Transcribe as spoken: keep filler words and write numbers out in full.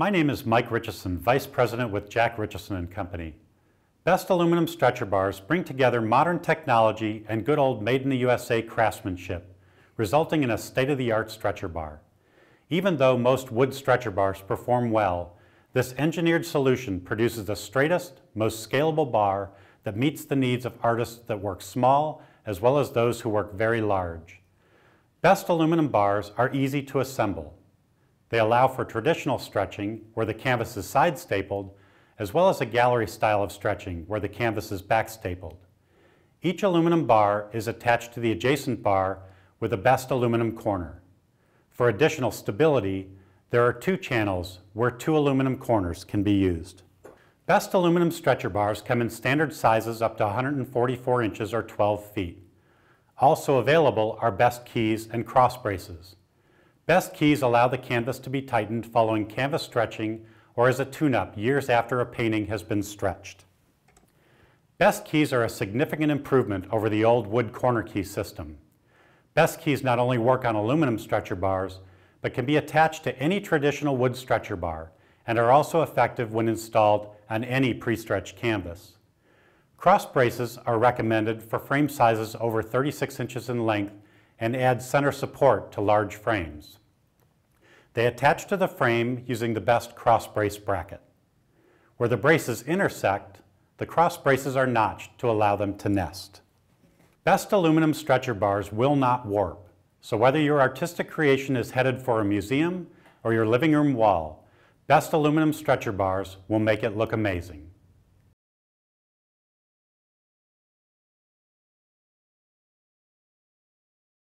My name is Mike Richardson, Vice President with Jack Richardson and Company. Best aluminum stretcher bars bring together modern technology and good old made in the U S A craftsmanship, resulting in a state-of-the-art stretcher bar. Even though most wood stretcher bars perform well, this engineered solution produces the straightest, most scalable bar that meets the needs of artists that work small as well as those who work very large. Best aluminum bars are easy to assemble. They allow for traditional stretching, where the canvas is side stapled, as well as a gallery style of stretching, where the canvas is back stapled. Each aluminum bar is attached to the adjacent bar with a best aluminum corner. For additional stability, there are two channels where two aluminum corners can be used. Best aluminum stretcher bars come in standard sizes up to one hundred forty-four inches or twelve feet. Also available are best keys and cross braces. Best keys allow the canvas to be tightened following canvas stretching or as a tune-up years after a painting has been stretched. Best keys are a significant improvement over the old wood corner key system. Best keys not only work on aluminum stretcher bars, but can be attached to any traditional wood stretcher bar, and are also effective when installed on any pre-stretched canvas. Cross braces are recommended for frame sizes over thirty-six inches in length and add center support to large frames. They attach to the frame using the best cross brace bracket. Where the braces intersect, the cross braces are notched to allow them to nest. Best aluminum stretcher bars will not warp, so whether your artistic creation is headed for a museum or your living room wall, Best aluminum stretcher bars will make it look amazing.